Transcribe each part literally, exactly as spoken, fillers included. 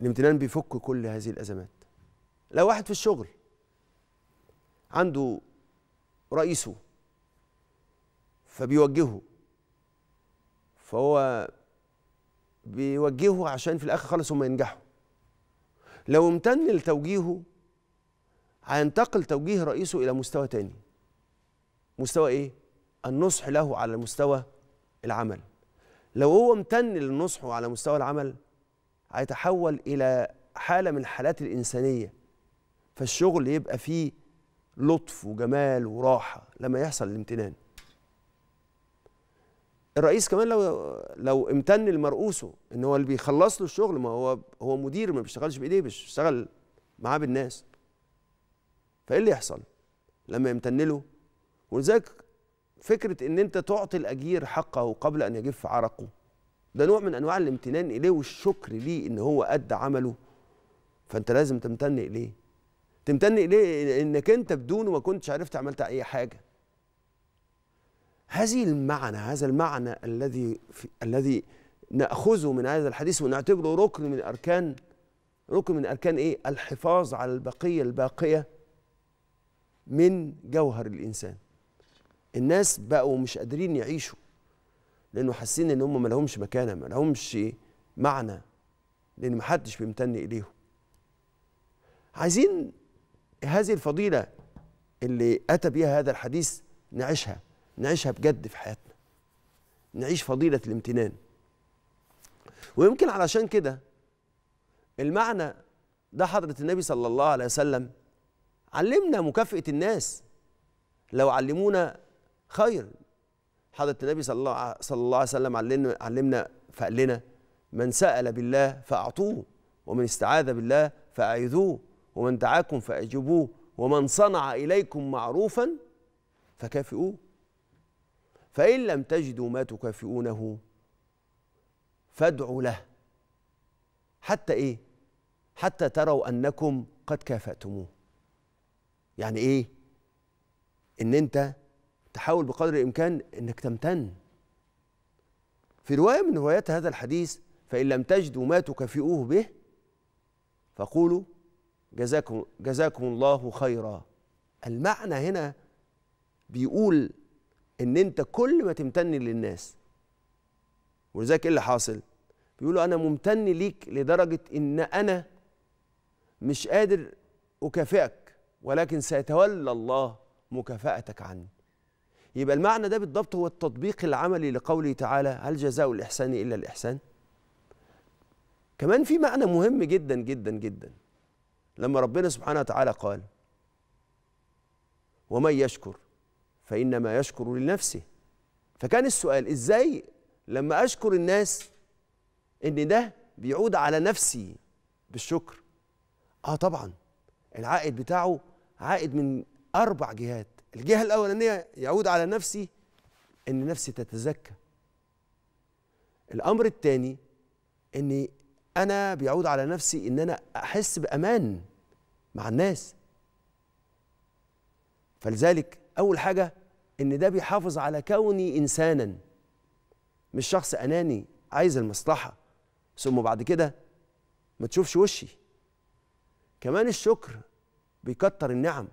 الامتنان بيفك كل هذه الأزمات. لو واحد في الشغل عنده رئيسه فبيوجهه، فهو بيوجهه عشان في الآخر خالص هم ينجحوا. لو امتن لتوجيهه هينتقل توجيه رئيسه إلى مستوى تاني. مستوى إيه؟ النصح له على مستوى العمل. لو هو امتن للنصح على مستوى العمل هيتحول إلى حالة من الحالات الإنسانية، فالشغل يبقى فيه لطف وجمال وراحة لما يحصل الامتنان. الرئيس كمان لو لو امتن لمرؤوسه ان هو اللي بيخلص له الشغل، ما هو هو مدير ما بيشتغلش بايديه، بيشتغل معاه بالناس، فايه اللي يحصل لما يمتن له؟ ولذلك فكره ان انت تعطي الاجير حقه قبل ان يجف عرقه ده نوع من انواع الامتنان اليه والشكر ليه ان هو ادى عمله، فانت لازم تمتن اليه. تمتن اليه انك انت بدونه ما كنتش عرفت عملت اي حاجه. هذه المعنى، هذا المعنى الذي الذي نأخذه من هذا الحديث ونعتبره ركن من أركان ركن من أركان إيه؟ الحفاظ على البقية الباقية من جوهر الإنسان. الناس بقوا مش قادرين يعيشوا لأنه حاسين إن هم ما لهمش مكانة، ما لهمش معنى، لأن ما حدش بيمتن إليهم. عايزين هذه الفضيلة اللي أتى بها هذا الحديث نعيشها، نعيشها بجد في حياتنا، نعيش فضيلة الامتنان. ويمكن علشان كده المعنى ده حضرة النبي صلى الله عليه وسلم علمنا مكافأة الناس لو علمونا خير. حضرة النبي صلى الله صلى الله عليه وسلم علمنا علمنا فقال لنا: من سأل بالله فأعطوه، ومن استعاذ بالله فأعيذوه، ومن دعاكم فأجيبوه، ومن صنع إليكم معروفا فكافئوه، فإن لم تجدوا ما تكافئونه فادعوا له حتى إيه؟ حتى تروا أنكم قد كافأتموه. يعني إيه؟ إن أنت تحاول بقدر الإمكان إنك تمتن. في رواية من روايات هذا الحديث: فإن لم تجدوا ما تكافئوه به فقولوا جزاكم جزاكم الله خيرا. المعنى هنا بيقول ان انت كل ما تمتن للناس، ولذلك ايه اللي حاصل؟ بيقولوا انا ممتن ليك لدرجه ان انا مش قادر اكافئك، ولكن سيتولى الله مكافاتك عني. يبقى المعنى ده بالضبط هو التطبيق العملي لقوله تعالى: هل جزاء الاحسان الا الاحسان؟ كمان في معنى مهم جدا جدا جدا لما ربنا سبحانه وتعالى قال: ومن يشكر فإنما يشكر لنفسه. فكان السؤال إزاي لما أشكر الناس إن ده بيعود على نفسي بالشكر؟ آه طبعا العائد بتاعه عائد من أربع جهات. الجهة الأولانية يعود على نفسي، إن نفسي تتزكى. الأمر الثاني إن أنا بيعود على نفسي إن أنا أحس بأمان مع الناس. فلذلك أول حاجة إن ده بيحافظ على كوني إنسانا، مش شخص أناني عايز المصلحة ثم بعد كده ما تشوفش وشي. كمان الشكر بيكتر النعم،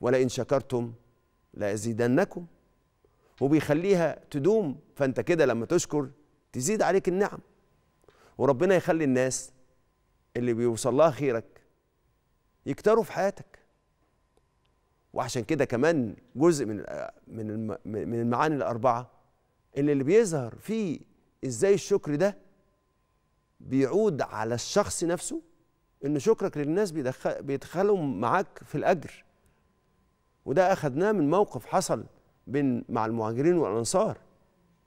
ولئن شكرتم لأزيدنكم، وبيخليها تدوم. فأنت كده لما تشكر تزيد عليك النعم، وربنا يخلي الناس اللي بيوصل لها خيرك يكتروا في حياتك. وعشان كده كمان جزء من من من المعاني الأربعة اللي, اللي بيظهر فيه إزاي الشكر ده بيعود على الشخص نفسه، إن شكرك للناس بيدخل بيدخلهم معاك في الأجر. وده أخذناه من موقف حصل بين مع المهاجرين والأنصار.